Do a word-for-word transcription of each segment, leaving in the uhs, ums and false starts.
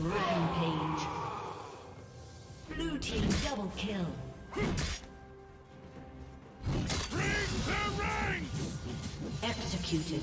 Rampage. Blue team double kill. Bring the ranks! Executed.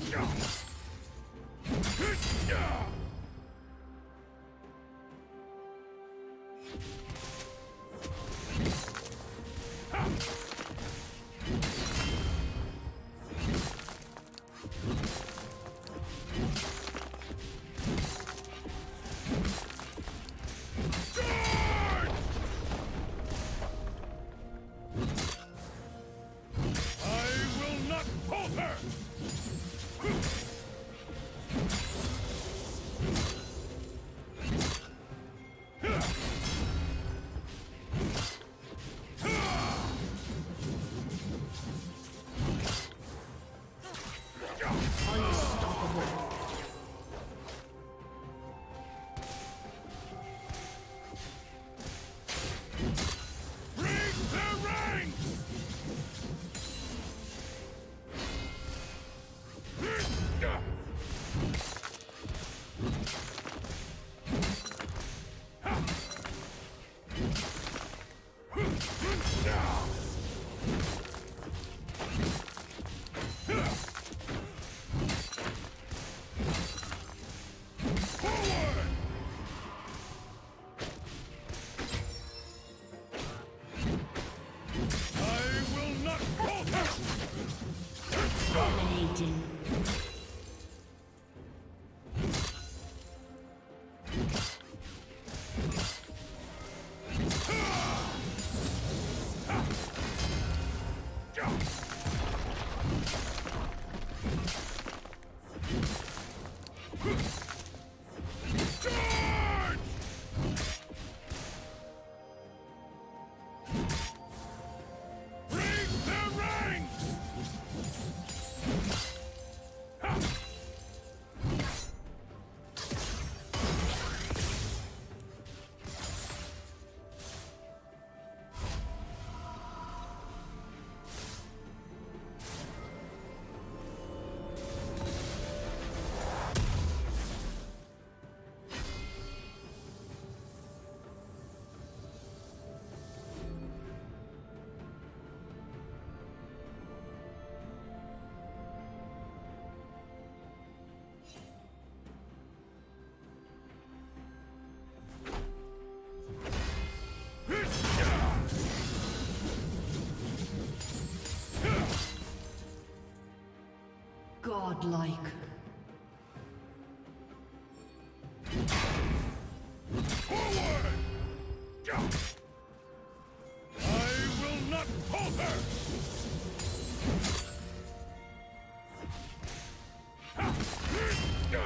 Godlike. Let's go.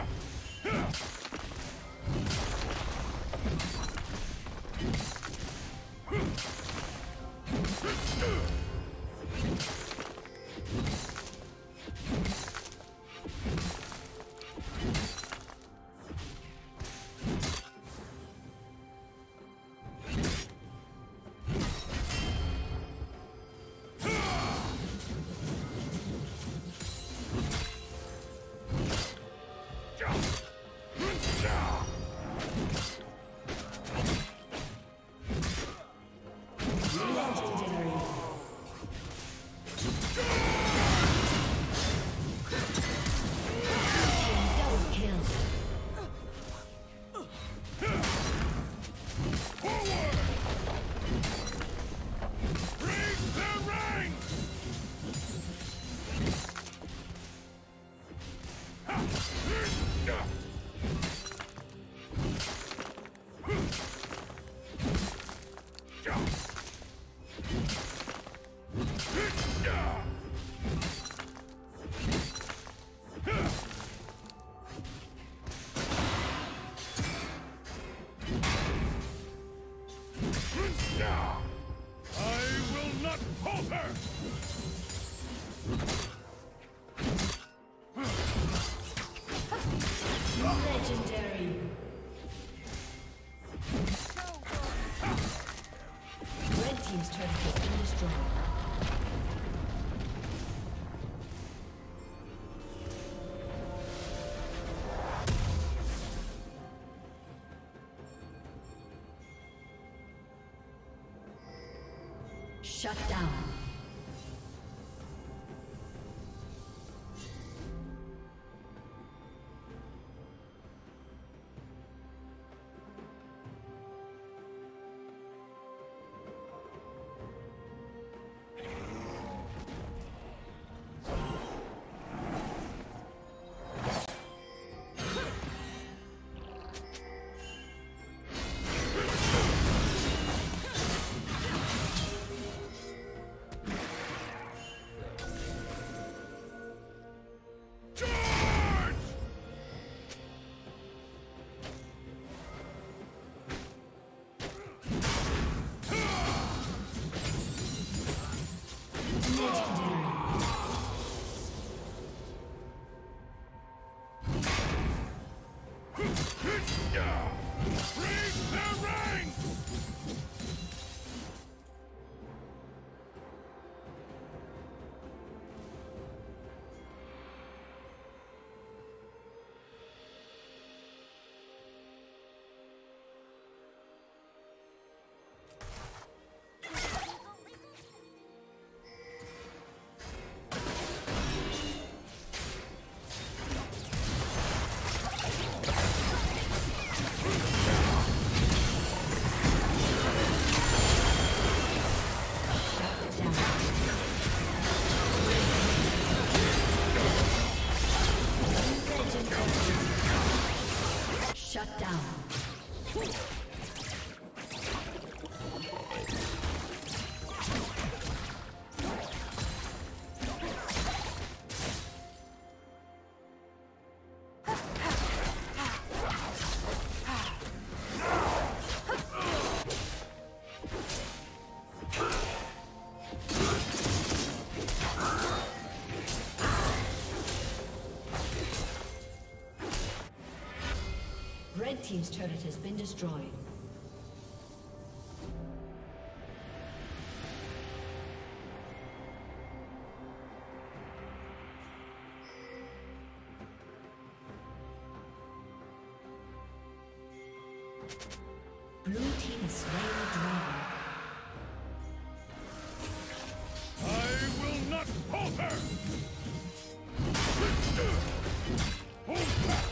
Shut down. Red team's turret has been destroyed. Blue team is slain the dragon. I will not falter. Hold back.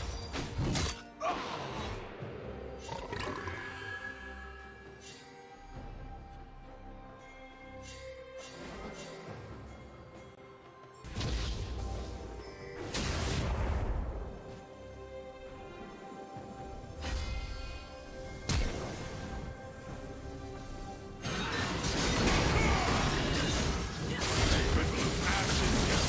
Yes.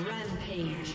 Rampage.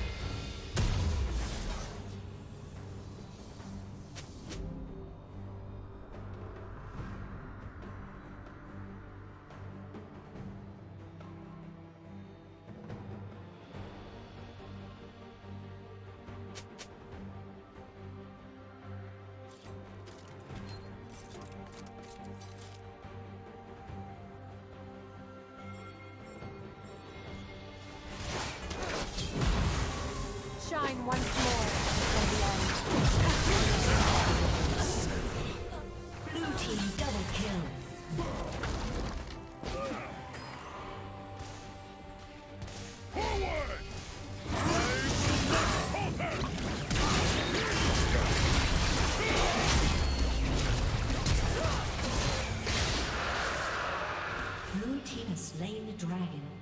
Shine once more from the end. Blue team double kill. Forward! I will not falter! Blue team has slain the dragon.